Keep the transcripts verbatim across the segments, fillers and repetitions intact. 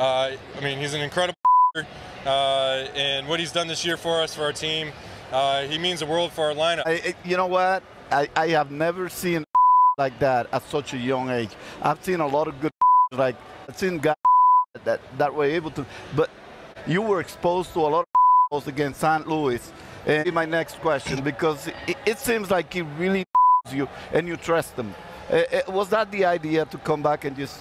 Uh, I mean, he's an incredible uh, and what he's done this year for us, for our team, uh, he means the world for our lineup. I, you know what? I, I have never seen like that at such a young age. I've seen a lot of good like I've seen guys that that were able to, but you were exposed to a lot of against Saint Louis. And my next question, because it, it seems like he really you and you trust him. Uh, was that the idea to come back and just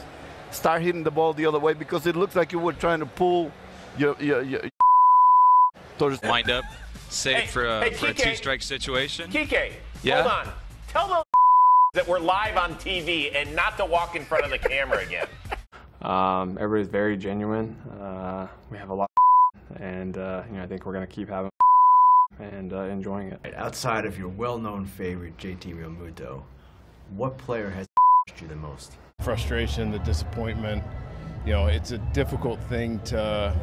start hitting the ball the other way? Because it looks like you were trying to pull your your, your towards wind up, save hey, for, uh, hey, for a two-strike situation. Kike, yeah? Hold on. Tell them that we're live on T V and not to walk in front of the camera again. Um, everybody's very genuine. Uh, we have a lot, and uh, you know I think we're gonna keep having and uh, enjoying it. Outside of your well-known favorite, J T Realmuto, what player has you the most? Frustration, the disappointment. You know, it's a difficult thing to.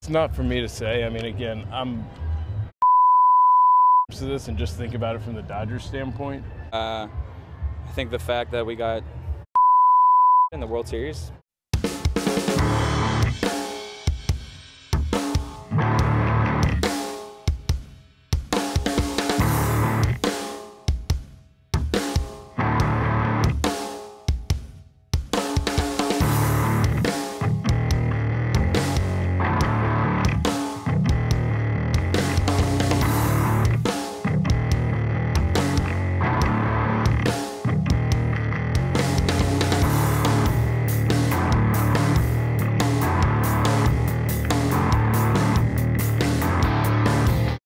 It's not for me to say. I mean, again, I'm to this and just think about it from the Dodgers standpoint. Uh, I think the fact that we got in the World Series.